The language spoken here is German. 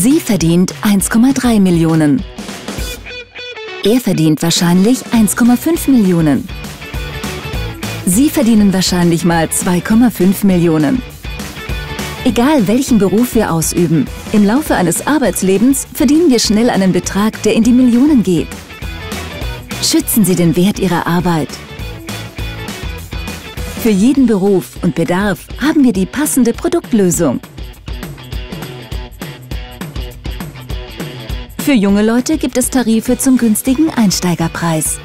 Sie verdient 1,3 Millionen. Er verdient wahrscheinlich 1,5 Millionen. Sie verdienen wahrscheinlich mal 2,5 Millionen. Egal welchen Beruf wir ausüben, im Laufe eines Arbeitslebens verdienen wir schnell einen Betrag, der in die Millionen geht. Schützen Sie den Wert Ihrer Arbeit. Für jeden Beruf und Bedarf haben wir die passende Produktlösung. Für junge Leute gibt es Tarife zum günstigen Einsteigerpreis.